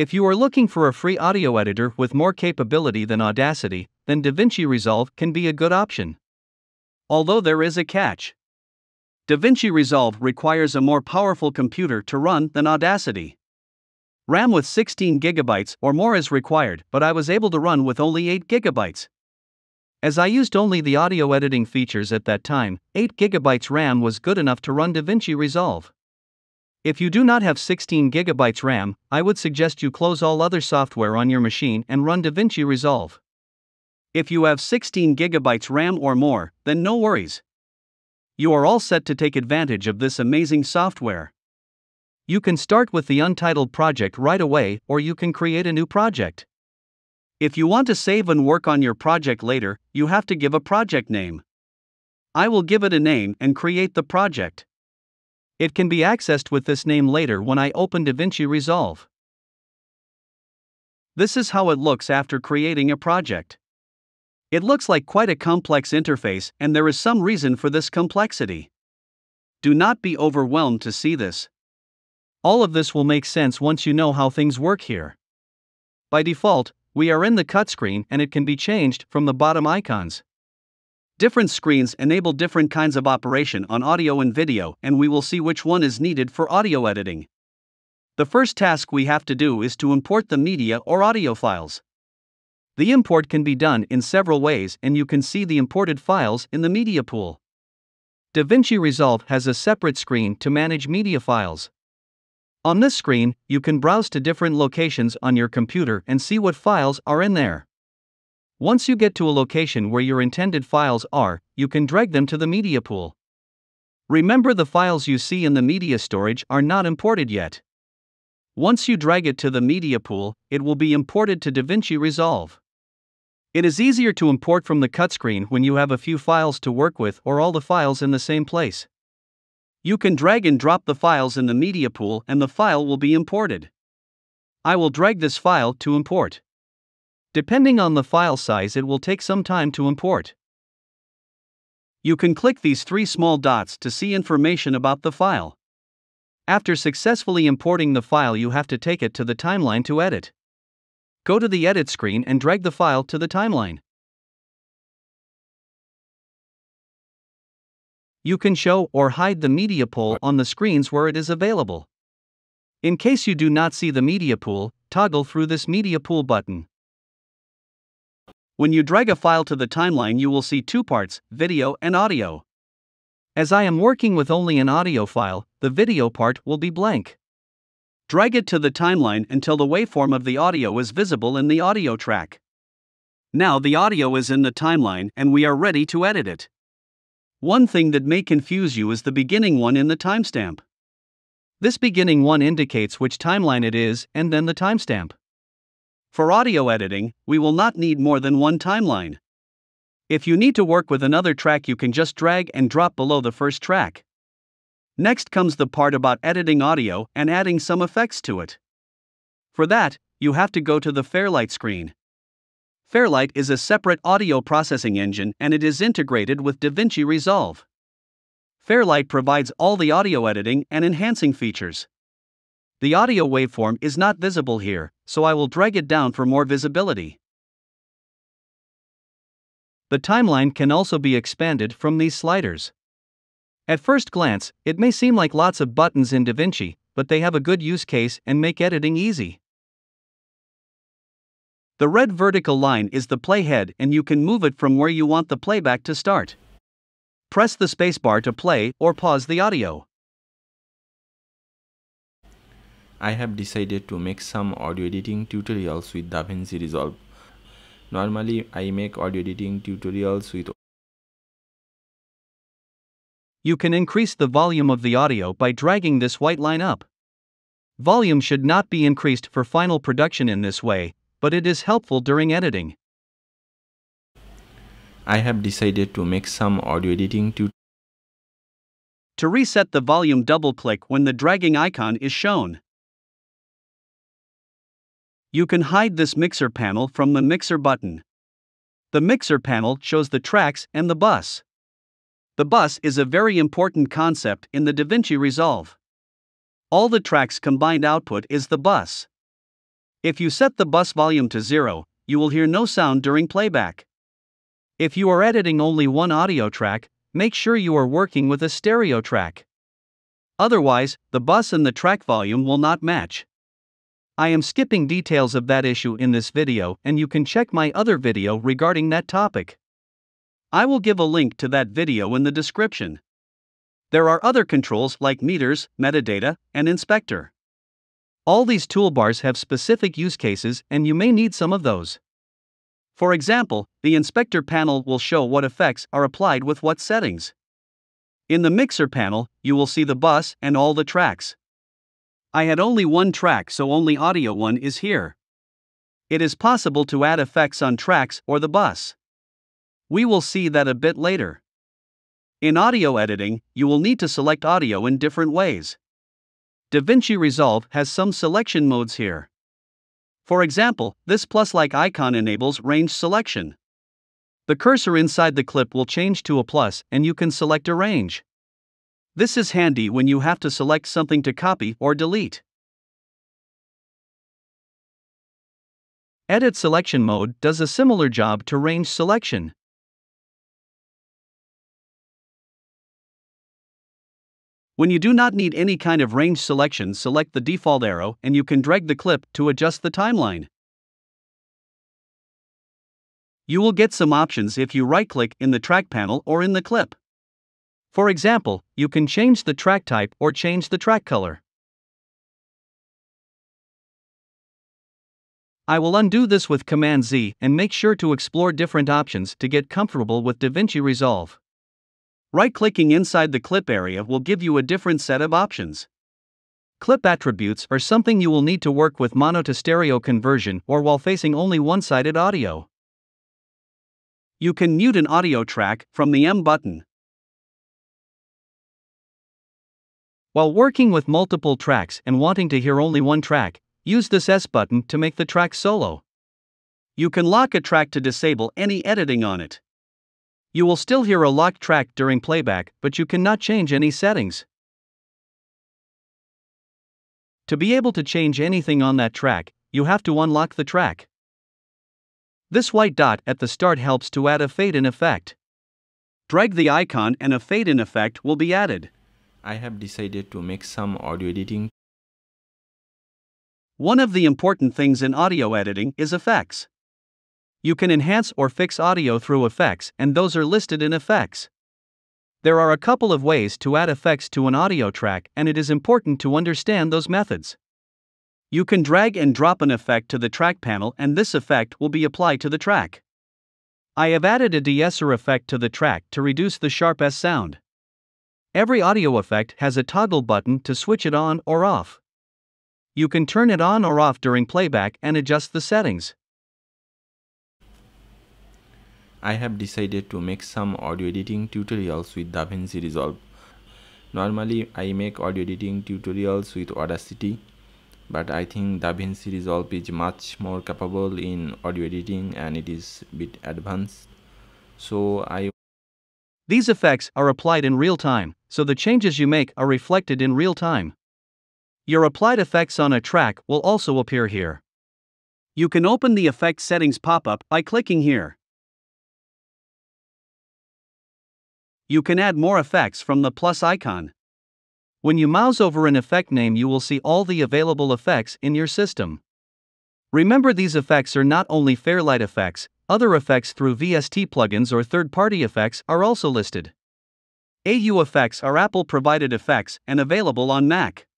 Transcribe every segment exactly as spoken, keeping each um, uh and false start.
If you are looking for a free audio editor with more capability than Audacity, then DaVinci Resolve can be a good option. Although there is a catch. DaVinci Resolve requires a more powerful computer to run than Audacity. RAM with sixteen gigabytes or more is required, but I was able to run with only eight gigabytes. As I used only the audio editing features at that time, eight gigabytes RAM was good enough to run DaVinci Resolve. If you do not have sixteen gigabytes RAM, I would suggest you close all other software on your machine and run DaVinci Resolve. If you have sixteen gigabytes RAM or more, then no worries. You are all set to take advantage of this amazing software. You can start with the untitled project right away, or you can create a new project. If you want to save and work on your project later, you have to give a project name. I will give it a name and create the project. It can be accessed with this name later when I open DaVinci Resolve. This is how it looks after creating a project. It looks like quite a complex interface, and there is some reason for this complexity. Do not be overwhelmed to see this. All of this will make sense once you know how things work here. By default, we are in the cut screen and it can be changed from the bottom icons. Different screens enable different kinds of operation on audio and video, and we will see which one is needed for audio editing. The first task we have to do is to import the media or audio files. The import can be done in several ways, and you can see the imported files in the media pool. DaVinci Resolve has a separate screen to manage media files. On this screen, you can browse to different locations on your computer and see what files are in there. Once you get to a location where your intended files are, you can drag them to the media pool. Remember, the files you see in the media storage are not imported yet. Once you drag it to the media pool, it will be imported to DaVinci Resolve. It is easier to import from the cut screen when you have a few files to work with or all the files in the same place. You can drag and drop the files in the media pool and the file will be imported. I will drag this file to import. Depending on the file size, it will take some time to import. You can click these three small dots to see information about the file. After successfully importing the file, you have to take it to the timeline to edit. Go to the edit screen and drag the file to the timeline. You can show or hide the media pool on the screens where it is available. In case you do not see the media pool, toggle through this media pool button. When you drag a file to the timeline, you will see two parts, video and audio. As I am working with only an audio file, the video part will be blank. Drag it to the timeline until the waveform of the audio is visible in the audio track. Now the audio is in the timeline and we are ready to edit it. One thing that may confuse you is the beginning one in the timestamp. This beginning one indicates which timeline it is and then the timestamp. For audio editing, we will not need more than one timeline. If you need to work with another track, you can just drag and drop below the first track. Next comes the part about editing audio and adding some effects to it. For that, you have to go to the Fairlight screen. Fairlight is a separate audio processing engine and it is integrated with DaVinci Resolve. Fairlight provides all the audio editing and enhancing features. The audio waveform is not visible here, so I will drag it down for more visibility. The timeline can also be expanded from these sliders. At first glance, it may seem like lots of buttons in DaVinci, but they have a good use case and make editing easy. The red vertical line is the playhead, and you can move it from where you want the playback to start. Press the spacebar to play or pause the audio. I have decided to make some audio editing tutorials with DaVinci Resolve. Normally, I make audio editing tutorials with. You can increase the volume of the audio by dragging this white line up. Volume should not be increased for final production in this way, but it is helpful during editing. I have decided to make some audio editing tutorials. To reset the volume, double-click when the dragging icon is shown. You can hide this mixer panel from the mixer button. The mixer panel shows the tracks and the bus. The bus is a very important concept in the DaVinci Resolve. All the tracks combined output is the bus. If you set the bus volume to zero, you will hear no sound during playback. If you are editing only one audio track, make sure you are working with a stereo track. Otherwise, the bus and the track volume will not match. I am skipping details of that issue in this video, and you can check my other video regarding that topic. I will give a link to that video in the description. There are other controls like meters, metadata, and inspector. All these toolbars have specific use cases, and you may need some of those. For example, the inspector panel will show what effects are applied with what settings. In the mixer panel, you will see the bus and all the tracks. I had only one track, so only audio one is here. It is possible to add effects on tracks or the bus. We will see that a bit later. In audio editing, you will need to select audio in different ways. DaVinci Resolve has some selection modes here. For example, this plus-like icon enables range selection. The cursor inside the clip will change to a plus and you can select a range. This is handy when you have to select something to copy or delete. Edit selection mode does a similar job to range selection. When you do not need any kind of range selection, select the default arrow and you can drag the clip to adjust the timeline. You will get some options if you right-click in the track panel or in the clip. For example, you can change the track type or change the track color. I will undo this with command Z and make sure to explore different options to get comfortable with DaVinci Resolve. Right-clicking inside the clip area will give you a different set of options. Clip attributes are something you will need to work with mono to stereo conversion or while facing only one-sided audio. You can mute an audio track from the M button. While working with multiple tracks and wanting to hear only one track, use this S button to make the track solo. You can lock a track to disable any editing on it. You will still hear a locked track during playback, but you cannot change any settings. To be able to change anything on that track, you have to unlock the track. This white dot at the start helps to add a fade-in effect. Drag the icon and a fade-in effect will be added. I have decided to make some audio editing. One of the important things in audio editing is effects. You can enhance or fix audio through effects, and those are listed in effects. There are a couple of ways to add effects to an audio track, and it is important to understand those methods. You can drag and drop an effect to the track panel, and this effect will be applied to the track. I have added a de-esser effect to the track to reduce the sharp S sound. Every audio effect has a toggle button to switch it on or off. You can turn it on or off during playback and adjust the settings. I have decided to make some audio editing tutorials with DaVinci Resolve. Normally, I make audio editing tutorials with Audacity, but I think DaVinci Resolve is much more capable in audio editing and it is a bit advanced. So I These effects are applied in real time, so the changes you make are reflected in real time. Your applied effects on a track will also appear here. You can open the effect settings pop-up by clicking here. You can add more effects from the plus icon. When you mouse over an effect name, you will see all the available effects in your system. Remember, these effects are not only Fairlight effects, other effects through V S T plugins or third-party effects are also listed. A U effects are Apple-provided effects and available on Mac.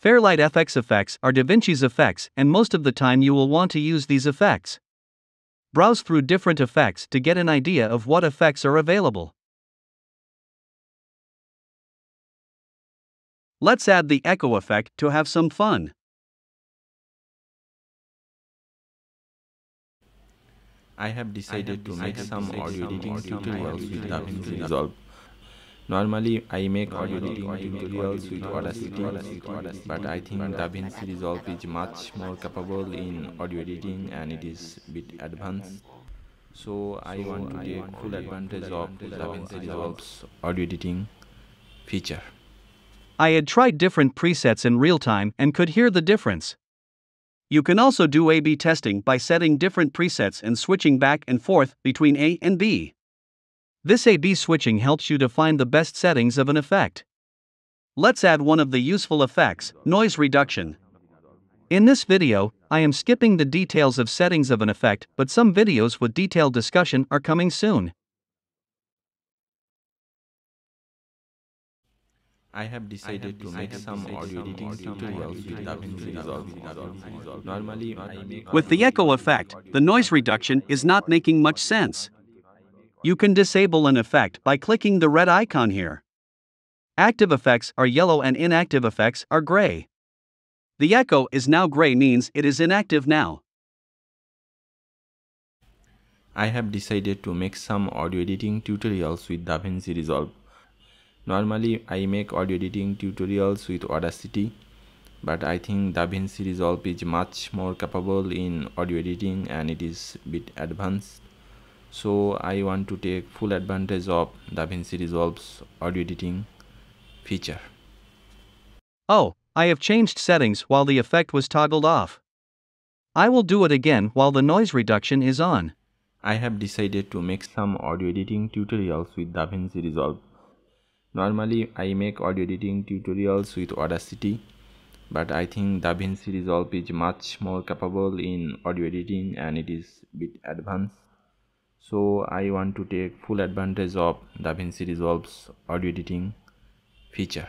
Fairlight F X effects are DaVinci's effects, and most of the time you will want to use these effects. Browse through different effects to get an idea of what effects are available. Let's add the echo effect to have some fun. I have decided to make some audio editing tutorials with DaVinci Resolve. Normally, I make audio editing tutorials with Audacity, but I think DaVinci Resolve is much more capable in audio editing and it is a bit advanced. So I want to take full advantage of DaVinci Resolve's audio editing feature. I had tried different presets in real time and could hear the difference. You can also do A B testing by setting different presets and switching back and forth between A and B. This A B switching helps you to find the best settings of an effect. Let's add one of the useful effects, noise reduction. In this video, I am skipping the details of settings of an effect, but some videos with detailed discussion are coming soon. I have decided to make some audio editing tutorials with DaVinci Resolve. Normally, I make with the echo effect, the noise reduction is not making much sense. You can disable an effect by clicking the red icon here. Active effects are yellow and inactive effects are gray. The echo is now gray means it is inactive now. I have decided to make some audio editing tutorials with DaVinci Resolve. Normally, I make audio editing tutorials with Audacity, but I think DaVinci Resolve is much more capable in audio editing and it is a bit advanced. So I want to take full advantage of DaVinci Resolve's audio editing feature. Oh, I have changed settings while the effect was toggled off. I will do it again while the noise reduction is on. I have decided to make some audio editing tutorials with DaVinci Resolve. Normally, I make audio editing tutorials with Audacity, but I think DaVinci Resolve is much more capable in audio editing and it is a bit advanced. So I want to take full advantage of DaVinci Resolve's audio editing feature.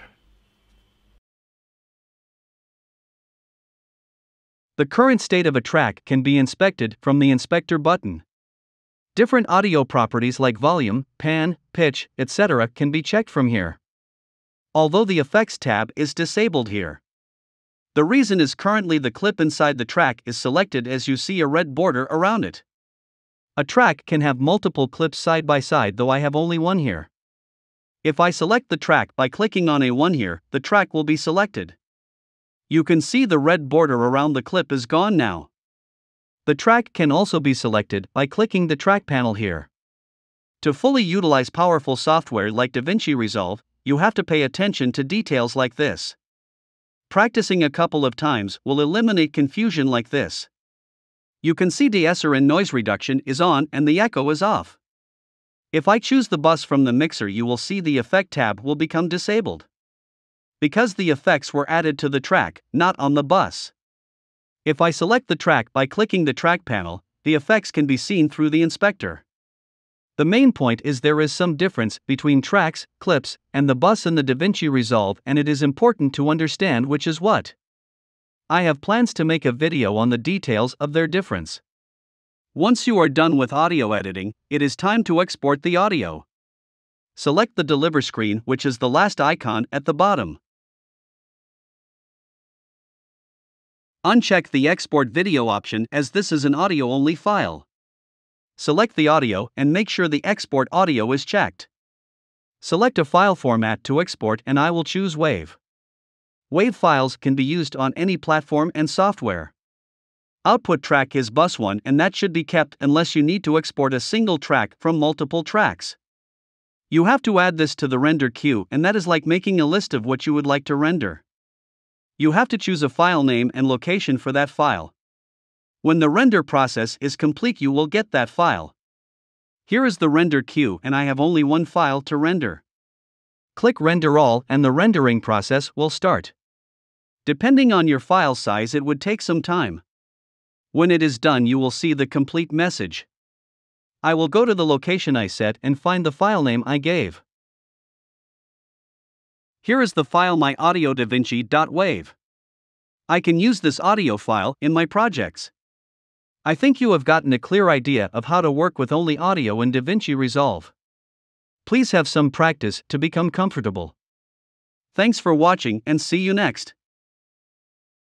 The current state of a track can be inspected from the inspector button. Different audio properties like volume, pan, pitch, et cetera can be checked from here, although the effects tab is disabled here. The reason is currently the clip inside the track is selected as you see a red border around it. A track can have multiple clips side by side, though I have only one here. If I select the track by clicking on A one here, the track will be selected. You can see the red border around the clip is gone now. The track can also be selected by clicking the track panel here. To fully utilize powerful software like DaVinci Resolve, you have to pay attention to details like this. Practicing a couple of times will eliminate confusion like this. You can see de-esser and noise reduction is on and the echo is off. If I choose the bus from the mixer, you will see the effect tab will become disabled, because the effects were added to the track, not on the bus. If I select the track by clicking the track panel, the effects can be seen through the inspector. The main point is there is some difference between tracks, clips, and the bus in the DaVinci Resolve, and it is important to understand which is what. I have plans to make a video on the details of their difference. Once you are done with audio editing, it is time to export the audio. Select the deliver screen, which is the last icon at the bottom. Uncheck the export video option as this is an audio-only file. Select the audio and make sure the export audio is checked. Select a file format to export and I will choose WAV. WAV files can be used on any platform and software. Output track is bus one and that should be kept unless you need to export a single track from multiple tracks. You have to add this to the render queue and that is like making a list of what you would like to render. You have to choose a file name and location for that file. When the render process is complete, you will get that file. Here is the render queue and I have only one file to render. Click Render All and the rendering process will start. Depending on your file size, it would take some time. When it is done, you will see the complete message. I will go to the location I set and find the file name I gave. Here is the file my audio davinci dot wav. I can use this audio file in my projects. I think you have gotten a clear idea of how to work with only audio in DaVinci Resolve. Please have some practice to become comfortable. Thanks for watching and see you next.